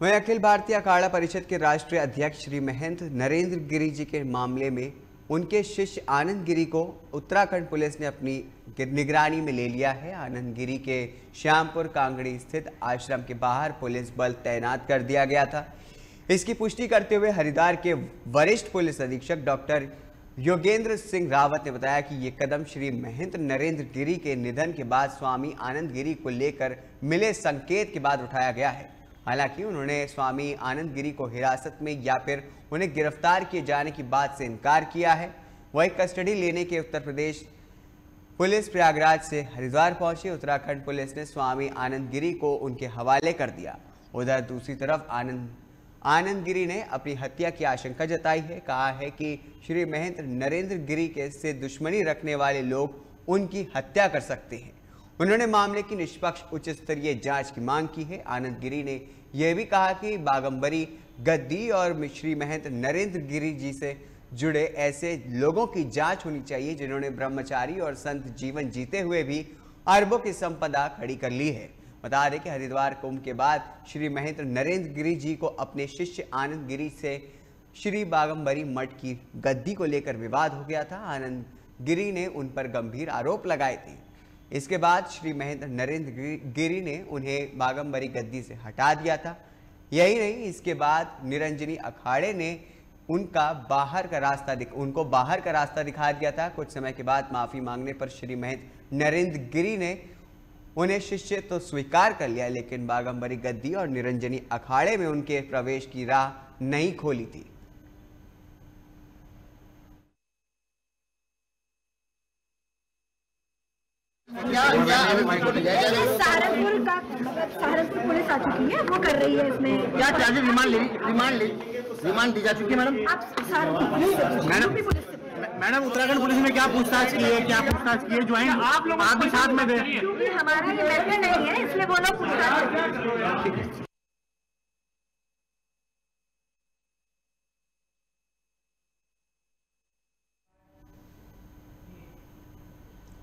वहीं अखिल भारतीय अखाड़ा परिषद के राष्ट्रीय अध्यक्ष श्री महंत नरेंद्र गिरी जी के मामले में उनके शिष्य आनंद गिरी को उत्तराखंड पुलिस ने अपनी निगरानी में ले लिया है। आनंद गिरी के श्यामपुर कांगड़ी स्थित आश्रम के बाहर पुलिस बल तैनात कर दिया गया था। इसकी पुष्टि करते हुए हरिद्वार के वरिष्ठ पुलिस अधीक्षक डॉक्टर योगेंद्र सिंह रावत ने बताया कि ये कदम श्री महंत नरेंद्र गिरी के निधन के बाद स्वामी आनंद गिरी को लेकर मिले संकेत के बाद उठाया गया है। हालांकि उन्होंने स्वामी आनंद गिरी को हिरासत में या फिर उन्हें गिरफ्तार किए जाने की बात से इनकार किया है। वही कस्टडी लेने के उत्तर प्रदेश पुलिस प्रयागराज से हरिद्वार पहुंची। उत्तराखंड पुलिस ने स्वामी आनंद गिरी को उनके हवाले कर दिया। उधर दूसरी तरफ आनंद गिरी ने अपनी हत्या की आशंका जताई है। कहा है कि श्री महंत नरेंद्र गिरी के से दुश्मनी रखने वाले लोग उनकी हत्या कर सकते हैं। उन्होंने मामले की निष्पक्ष उच्च स्तरीय जांच की मांग की है। आनंद गिरी ने यह भी कहा कि बाघम्बरी गद्दी और श्री महंत नरेंद्र गिरी जी से जुड़े ऐसे लोगों की जांच होनी चाहिए जिन्होंने ब्रह्मचारी और संत जीवन जीते हुए भी अरबों की संपदा खड़ी कर ली है। बता दें कि हरिद्वार कुंभ के बाद श्री महंत नरेंद्र गिरी जी को अपने शिष्य आनंद गिरी से श्री बाघम्बरी मठ की गद्दी को लेकर विवाद हो गया था। आनंद गिरी ने उन पर गंभीर आरोप लगाए थे। इसके बाद श्री महंत नरेंद्र गिरी ने उन्हें बाघम्बरी गद्दी से हटा दिया था। यही नहीं, इसके बाद निरंजनी अखाड़े ने उनको बाहर का रास्ता दिखा दिया था। कुछ समय के बाद माफ़ी मांगने पर श्री महंत नरेंद्र गिरी ने उन्हें शिष्य तो स्वीकार कर लिया, लेकिन बाघम्बरी गद्दी और निरंजनी अखाड़े में उनके प्रवेश की राह नहीं खोली थी। सहारनपुर पुलिस आ चुकी है, वो कर रही है। इसमें क्या चार्जेस? रिमांड दी जा चुकी है मैडम। आप सहारनपुर मैडम, उत्तराखंड पुलिस ने क्या पूछताछ की है? ज्वाइन आप लोग साथ में थे? हमारा ये मैटर नहीं है, इसलिए वो लोग पूछताछ